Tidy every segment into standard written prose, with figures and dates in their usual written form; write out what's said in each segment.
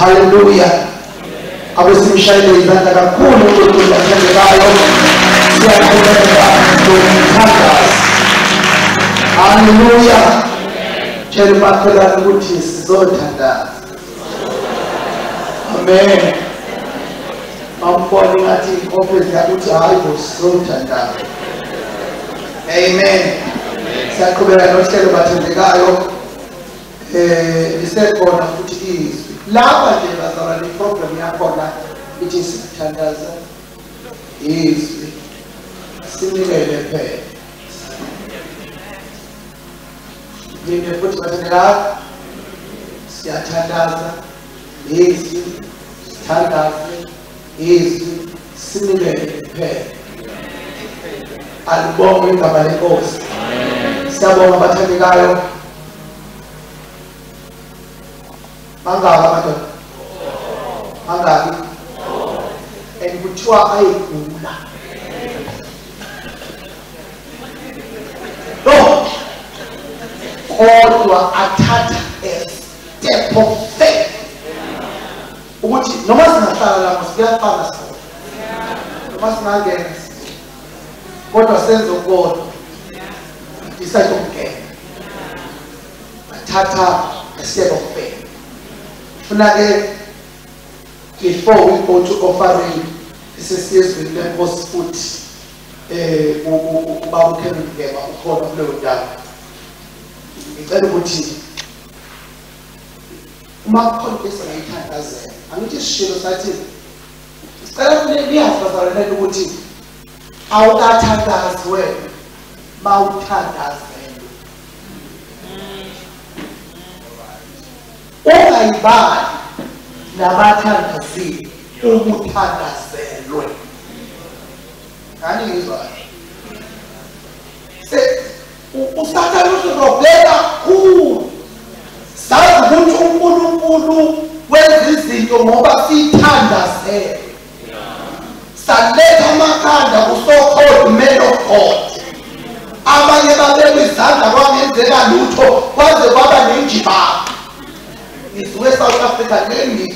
Haleluya. Abusi mshale ibanda kakulu kutula kende kayo. Siya kumenda kukakas. Haleluya. Cheri makula nguti zotanda. Amen. Mamponi ngati kompezi kakuti haibu zotanda. Amen. Siya kumenda kukayo batende kayo. Instead of which is lava was already problem which is Tandaza is similar pair. Then you put Matana, Tandaza is Tandaza is similar pair. And born with the ghost. Some of Matana. Mangala, Mangali, and Butua Aikula. No, all you are attacked as step of faith. Which no matter how much their fathers, no matter how against what the sense of God is like okay. Attacked as step of faith. Before we go to offering, this is with the most food. About can we get a hold of the dad? It's very good. My confidence and time as I am just sure that it is currently as a very good thing. Our dad as well, Mount Tandas. Ongayibali nabathandazile ukuthandazelwe kanizwa se usathana usurobela kakhulu sazi ukuthi uNkulunkulu wenza izinto ngoba sithandazele saletha amakhanda kusokhona melo God abanye babebizanda kwangenzeka lutho kwaze kwaba nenjibaba. It's West South Africa, name me.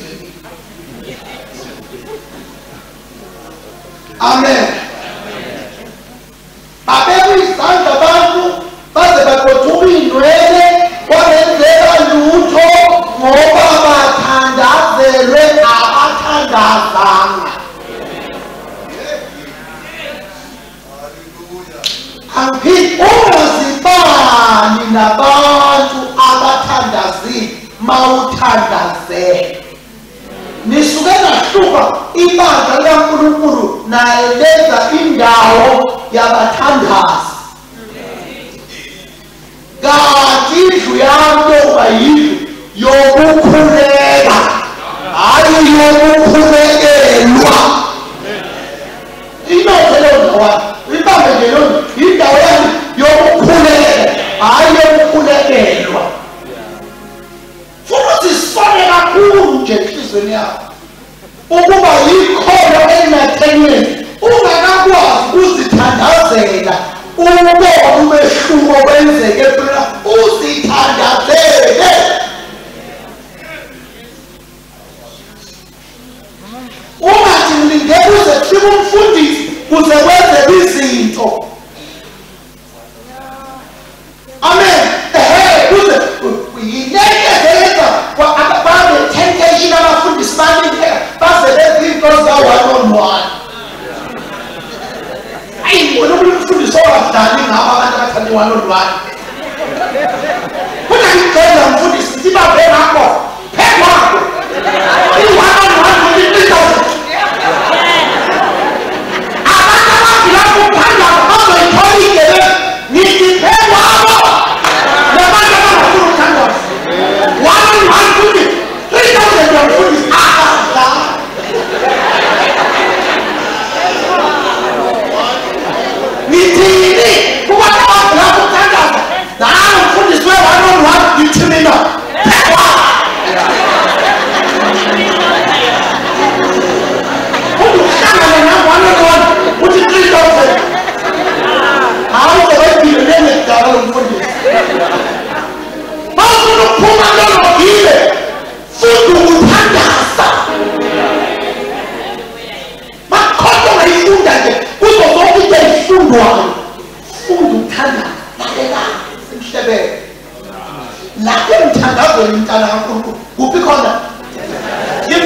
Amen. Abeli sanda bantu, baze bakotumi inwele, wabendela luto, ngoba bathandazele, abathandazana. Ampi onazibani nabantu abathandazile. Mawuthandazele nisuke nahluka ibandla likaNkulunkulu nayelenza indawo yabathandazi kanti indlu yaMoba yindlu yokukhuleka hhayi yokukhulekelwa inozelondawana ibambe nje lona indawo yami yokukhuleka hhayi yokukhulekelwa. Futhi sonke kakhulu nje enhlizweni yakho ukuba yikhono elinathenweni ungakakwazi ukuzithandazela ubone umehluko wenzeke phela uzithandazele ungathi mlindele uze kufika umfundisi uze wenze izinto. Amen. Why? Who pick on that? If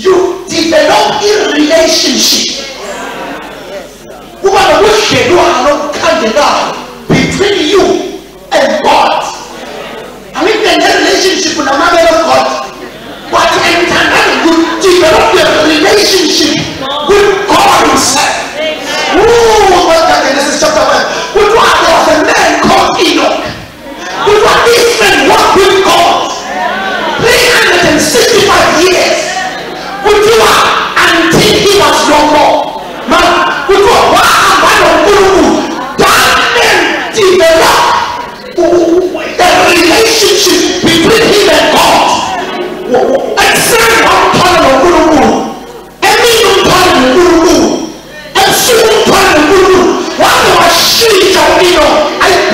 you develop a relationship. Between you and God. I mean, the relationship with the mother of God. But in time, you develop your relationship with God Himself. Ooh, what that Genesis chapter 1. But what there was a man called Enoch. But what this man walked with God 365 years. But you are until he was no more. Now, but what happened to you? That man developed a relationship between him and God. I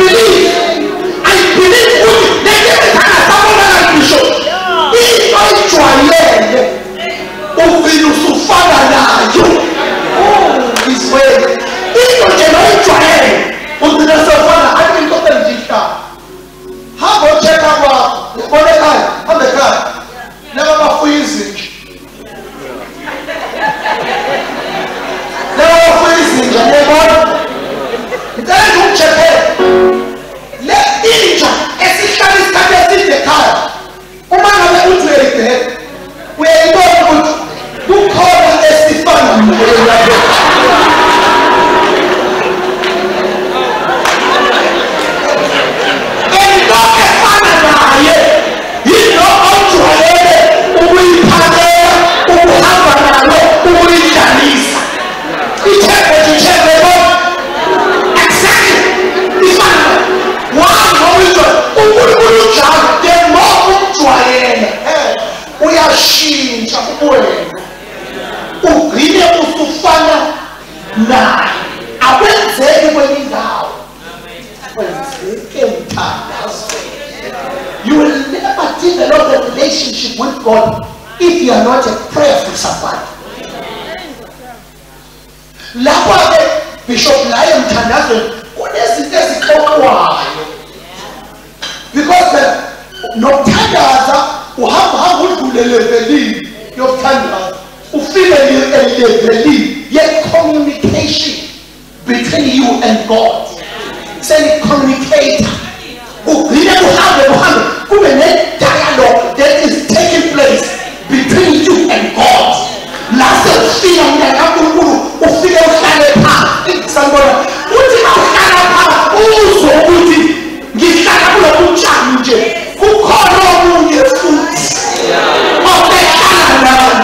believe with the kind of show. If I try you. Oh, this way. If you cannot try on the I can go and dig up. How about check out the guy? On the guy. Never for music. Never for music, never. Then you check it. Let each essentially start in the car. Woman have a good rate. We are going to call the testimony. And not a fan of you will never develop a relationship with God if you are not a prayerful somebody. Lapha Bishop Lion Tandazwe kunezinto ezixoxwayo because nokuthandaza uhamba udlule levelini yokuthandaza ufike levelini ye-communication between you and God. Send communicator. We need to have a dialogue that is taking place between you and God. Last fear that I will do, who feel that I think someone put it out that also put it. Give that a challenge. Who call on your foot? Of the island.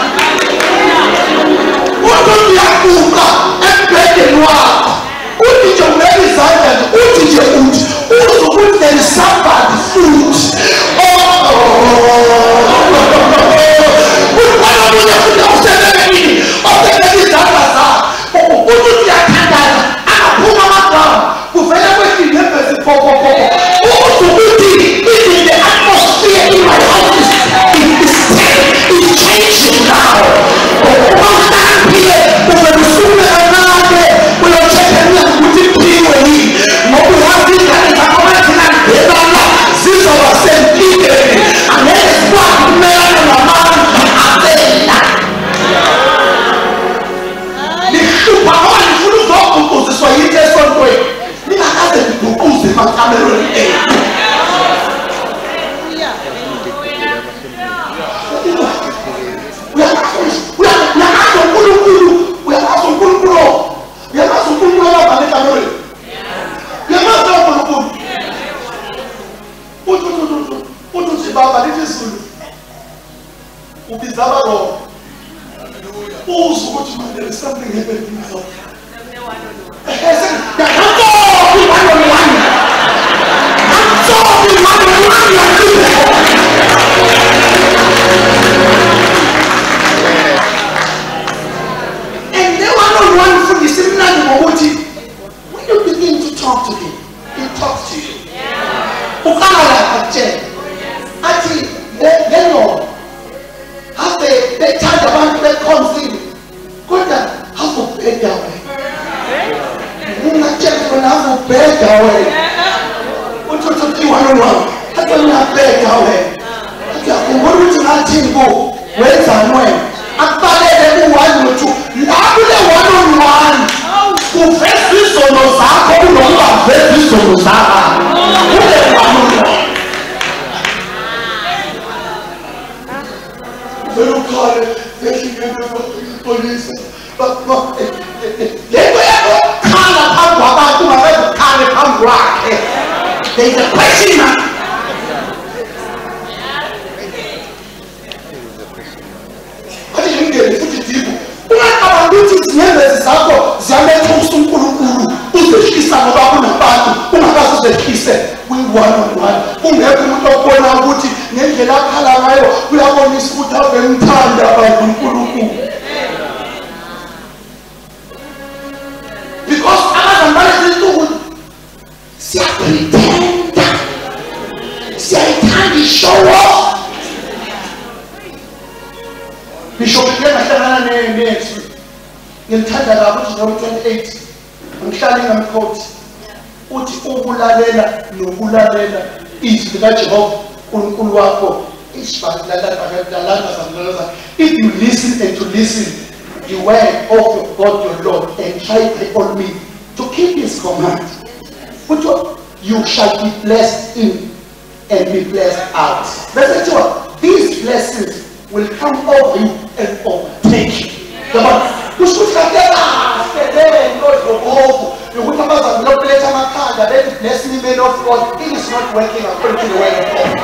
What do you have to do? And break the law. Who did your medicine? Who did your food? Who then suffered fruit? Away. 属啥啊？不得盲目的。Eu não quero deixar de ver a polícia, mas depois cara tá guardado, tu não vai cara tá guardado. Tem que pressionar. Olha ele dele, o que tipo? Como é que a luta se rende, sabe? Jamais trouxe curu. Os pesquisas não davam no pato, uma casa pesquisa. One-on-one. Because other marriages do, they are pretending, they can't show off. Bishop Kenneth next week. In Tanda, I'm telling them quote. Ukulalela nokulalela izwi kaJehova uNkulunkulu wakho isibalala. If you listen and to listen the word of God your Lord and try by all means to keep his command, you shall be blessed in and be blessed out. That's what these blessings will come over you and overtake you. Blessing made of God, it is not working according to the word of God. But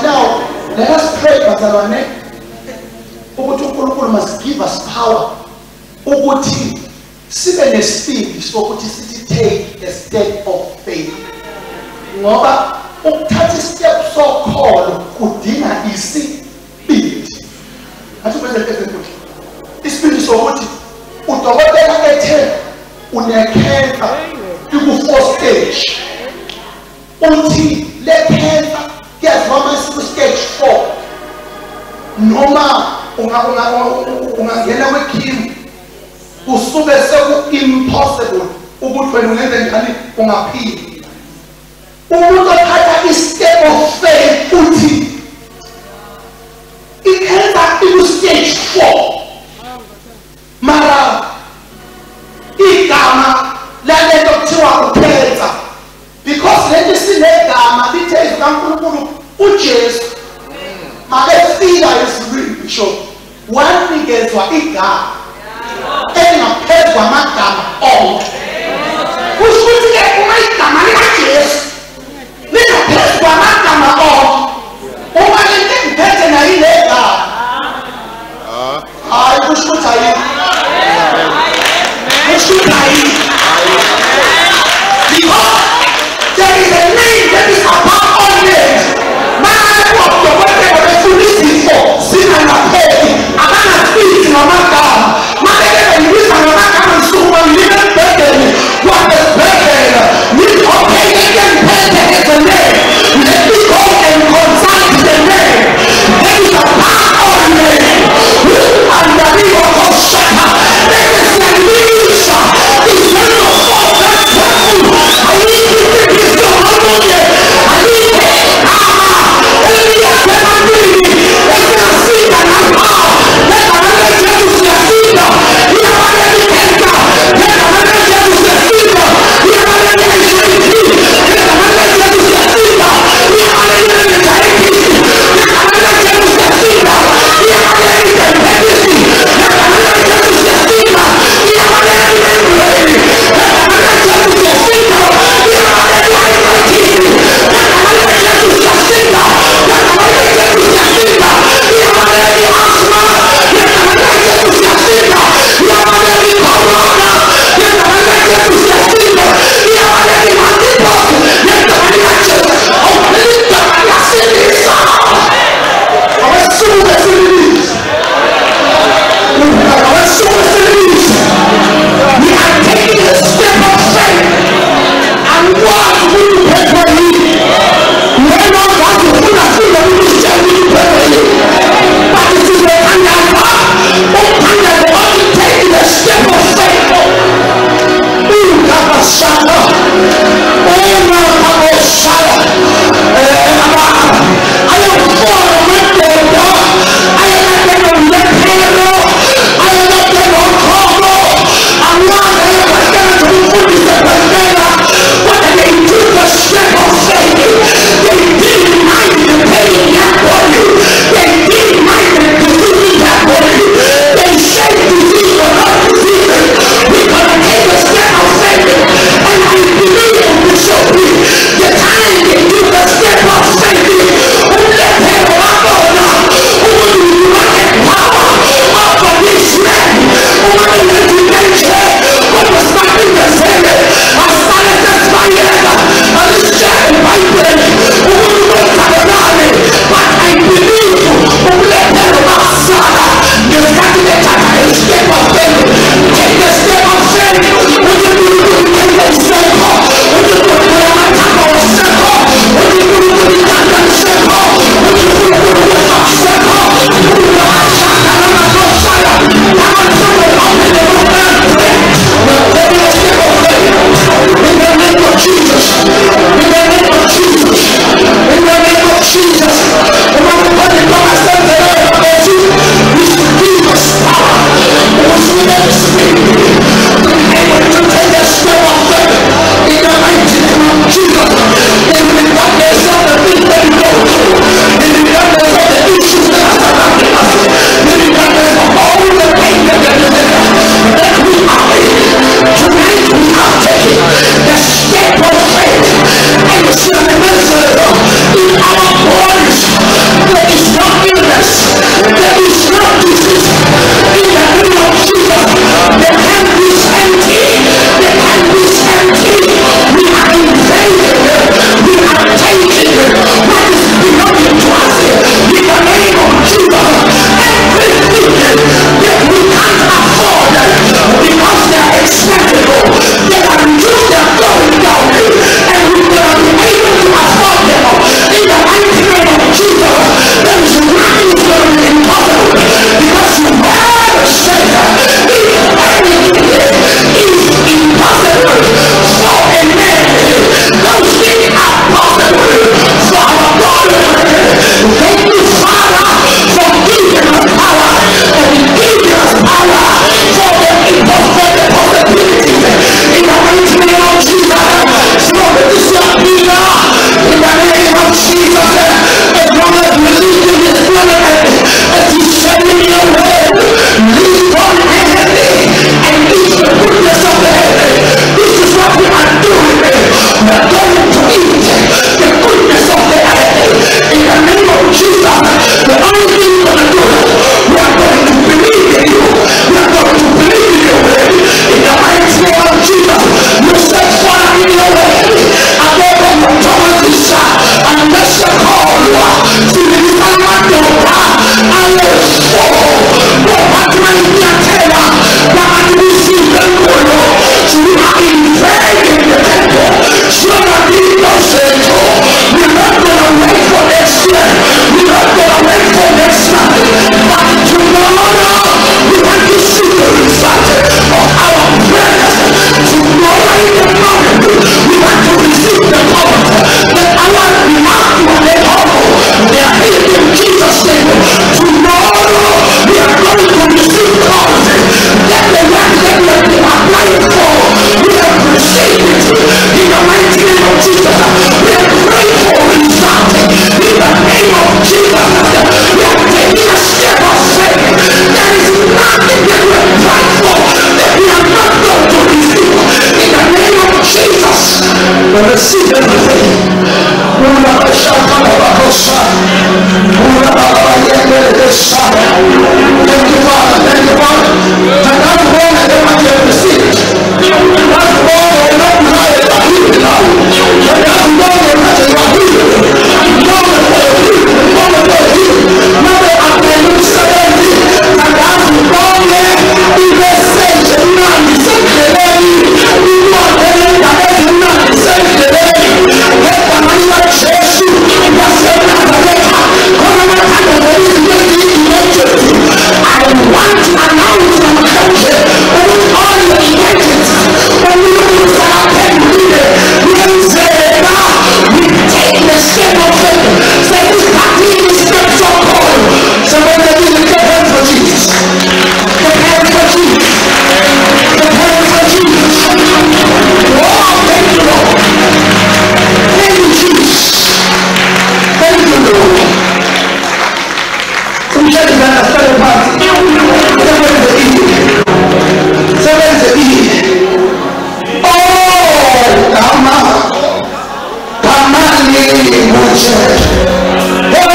now, let us pray, Bazalwane. Unkulunkulu must give us power. Ukuthi sibe nesibindi sokuthi sithi take a step of faith. Ngoba ukuthatha step sokholo kudinga isibindi. Athi bese ukuthi isibindi sokuthi udokotela ethe unecancer iku-4 stage. Uthi le cancer yes, mama is to stage 4. Noma, ungangena kwekhimi. Usube seku-impossible ukuthi wena ungenze njani ungaphili. Umuntu othatha i-step of faith uthi ikhenza iku-stage 4. Mara igama lalento kuthiwa ukhenza. Because let us see that Uches, my feeder is rich. One thing is what it got. And a pet for my time all. Who's going to get my time? I guess. Little pet for my time all. Oh, I didn't pet and I let her. I was going to you. I should die. Because there is a name that is above all names. What is better? churches that are starting parts. Seven is the idiot. Oh, Tamale, my church.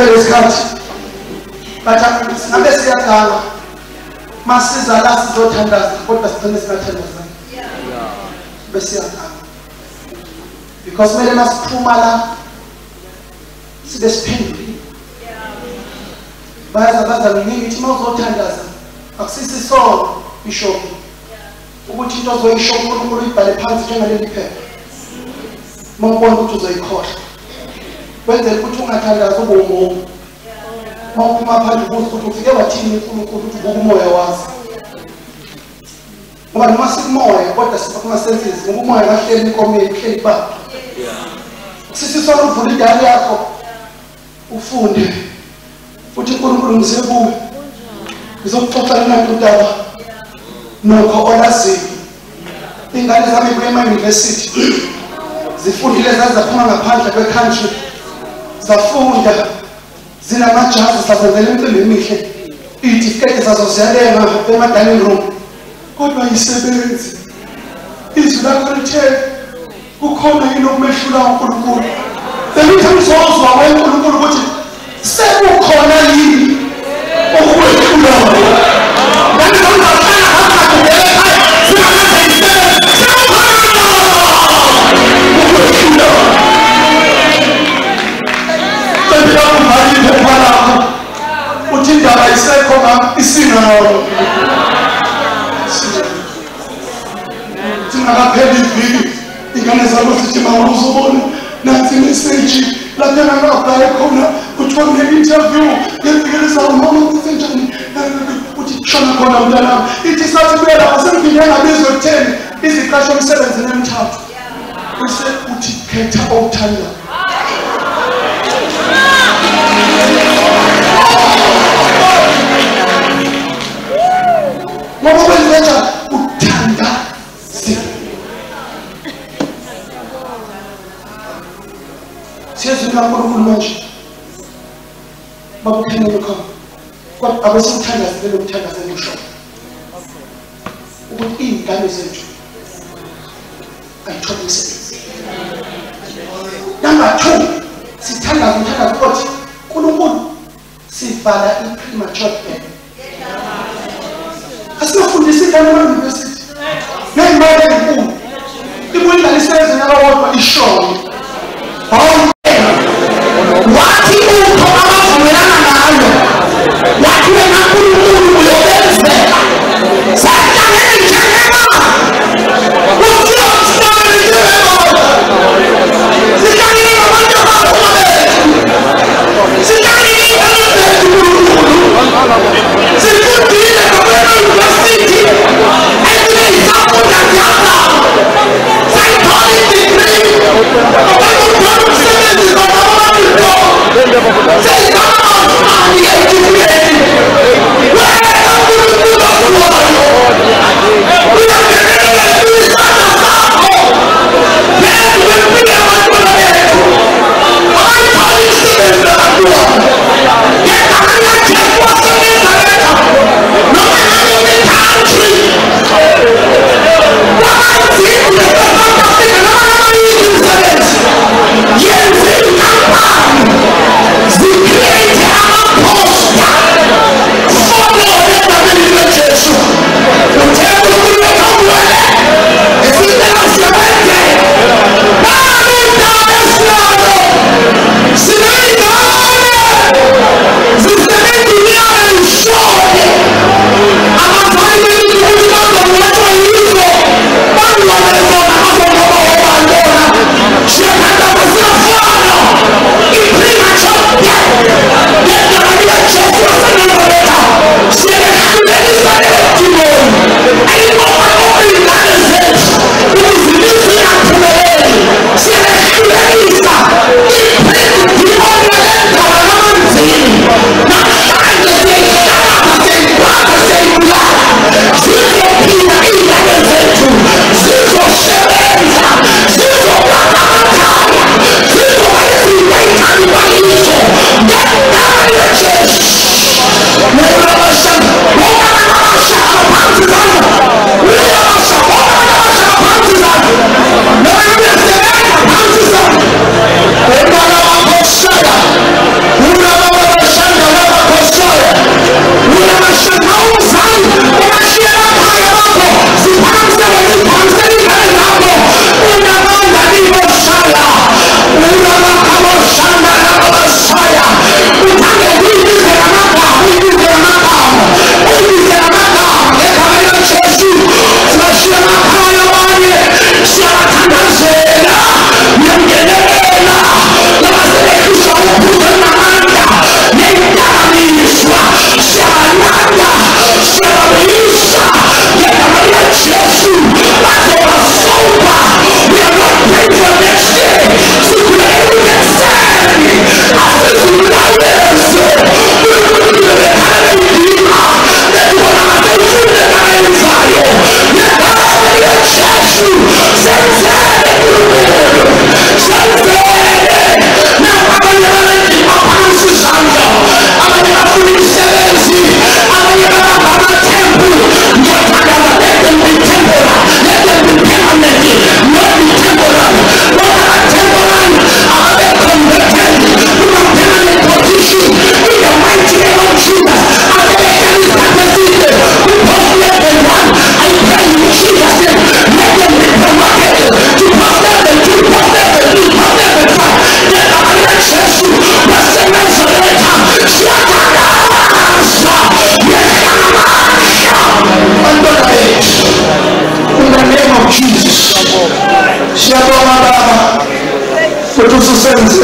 kwele sikhathi batha nabe siyaqala masiza la sizothandaza kodwa sicene singathandaza bese siyaqala because mele masiphuma la sibe siphendule bayazabaza ngithi mawuzothandaza akusisi so isho ukuthi into ozoyisho uNkulunkulu ibhale phansi njengaleli phepha mawubona ukuthi uzoyikhohlwa kwenzela ukuthi ungathandaza ubomo mawuphuma phandle ukuthi ufike wathini uNkulunkulu ukuthi ubumoya wazi ngoba noma sikumoya kodwa sibakumasenses ngoba umoya kahleli inkomo ihleli baba sisisona uvula idali yakho ufunde futhi uNkulunkulu ngisebuye ngizokuxoxela nawe udaba nokho olazi ingane zami kwema university zifundile zazaphuma ngaphandle kwecountry zafunda zinamajazi zasenzela impilo emihle iitiketi zazo ziyalenga ema-dining room kodwa yisebenzi izwi lakho lithe kukhona yini okumehlula uNkulunkulu elithi mzozwa weNkulunkulu ukuthi sekukhona yini okumehlulayo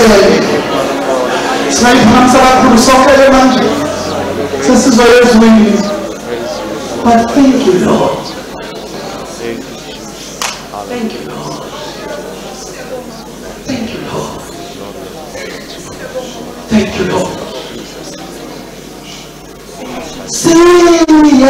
But thank you, Lord. Thank you, Lord. Thank you, Lord. Thank you, Lord. Sing me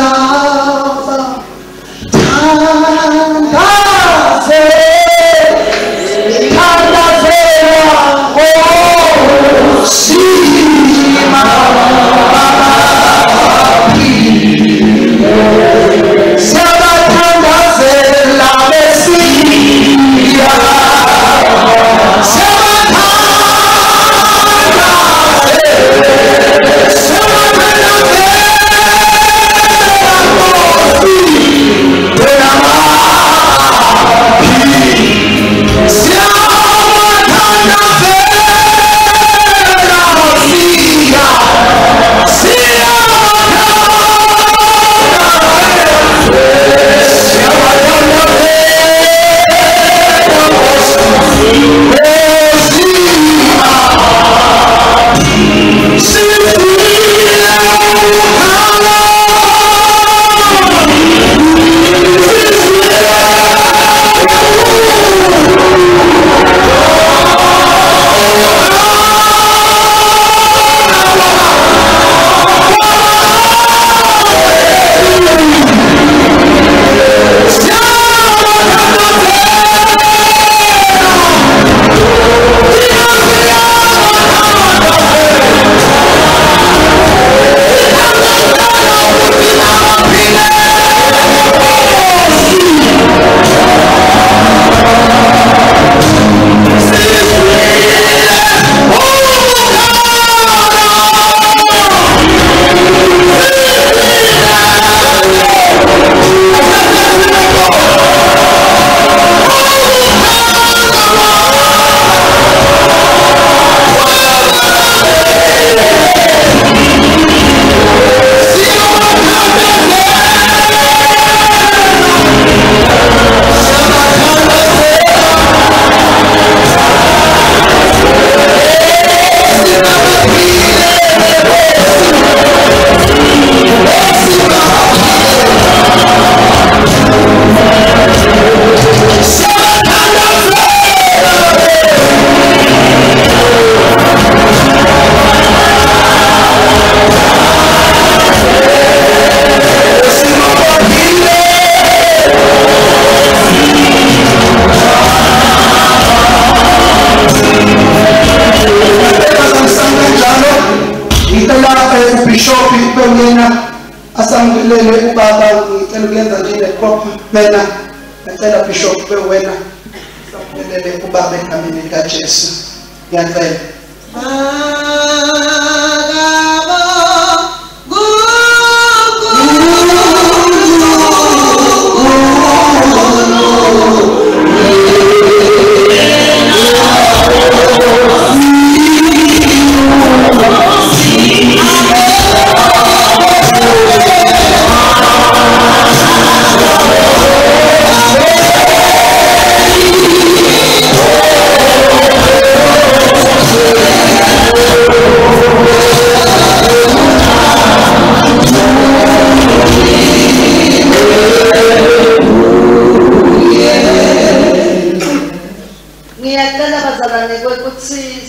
out,